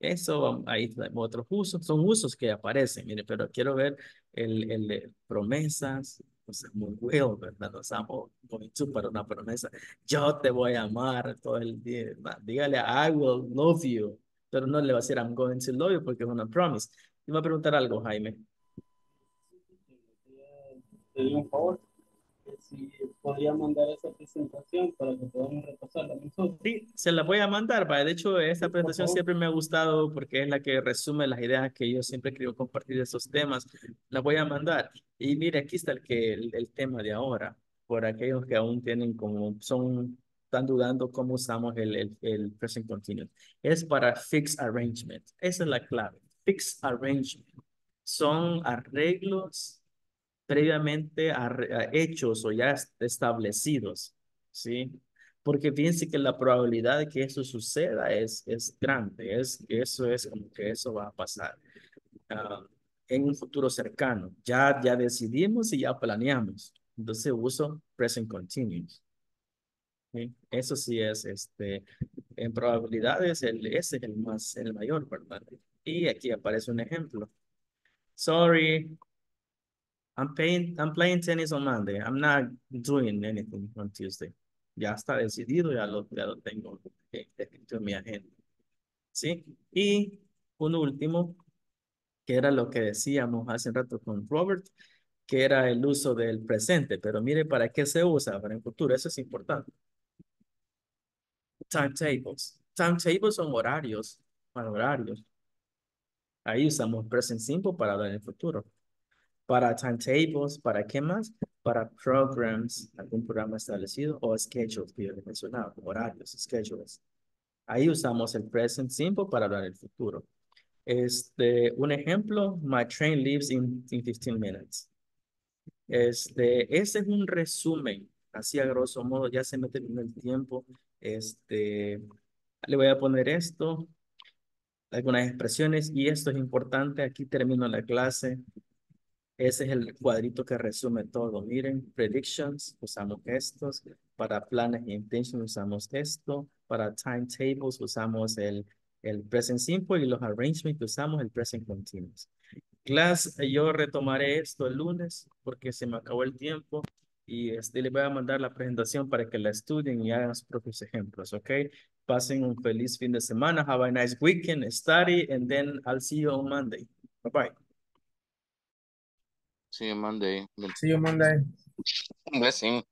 Eso, ahí otros usos. Son usos que aparecen, mire, pero quiero ver el promesas. Usamos will, ¿verdad? Usamos going to para una promesa. Yo te voy a amar todo el día, ¿verdad? Dígale, I will love you. Pero no le va a decir, I'm going to love you, porque es una promise. Te iba a preguntar algo, Jaime. ¿Te doy un favor? Si podría mandar esa presentación para que podamos repasarla nosotros. Sí, se la voy a mandar. De hecho, esta presentación siempre me ha gustado porque es la que resume las ideas que yo siempre quiero compartir de esos temas. La voy a mandar. Y mire, aquí está el tema de ahora. Por aquellos que aún tienen como, están dudando cómo usamos el present continuous. Es para fixed arrangement. Esa es la clave. Fixed arrangement. Son arreglos previamente hechos o ya establecidos, ¿sí? Porque fíjense que la probabilidad de que eso suceda es grande, eso es como que eso va a pasar en un futuro cercano. Ya decidimos y ya planeamos. Entonces uso present continuous. ¿Sí? Eso sí es, en probabilidades, ese es el mayor, ¿verdad? Y aquí aparece un ejemplo. Sorry. I'm playing tennis on Monday. I'm not doing anything on Tuesday. Ya está decidido, ya lo tengo escrito en mi agenda. ¿Sí? Y uno último, que era lo que decíamos hace un rato con Robert, que era el uso del presente. Pero mire, ¿para qué se usa? Para el futuro. Eso es importante. Timetables. Timetables son horarios. Para horarios. Ahí usamos present simple para hablar del futuro. Para timetables, ¿para qué más? Para programs, algún programa establecido, o schedules, que yo les mencionaba, horarios, schedules. Ahí usamos el present simple para hablar del futuro. Un ejemplo, my train leaves in 15 minutes. Ese es un resumen, así a grosso modo, ya se me terminó el tiempo. Le voy a poner esto, algunas expresiones, y esto es importante, aquí termino la clase. Ese es el cuadrito que resume todo. Miren, predictions, usamos estos. Para planes e intentions, usamos esto. Para timetables, usamos el present simple. Y los arrangements, usamos el present continuous. Class, yo retomaré esto el lunes porque se me acabó el tiempo. Y les voy a mandar la presentación para que la estudien y hagan sus propios ejemplos, ¿ok? Pasen un feliz fin de semana. Have a nice weekend. Study. And then I'll see you on Monday. Bye-bye. See you Monday. Blessing.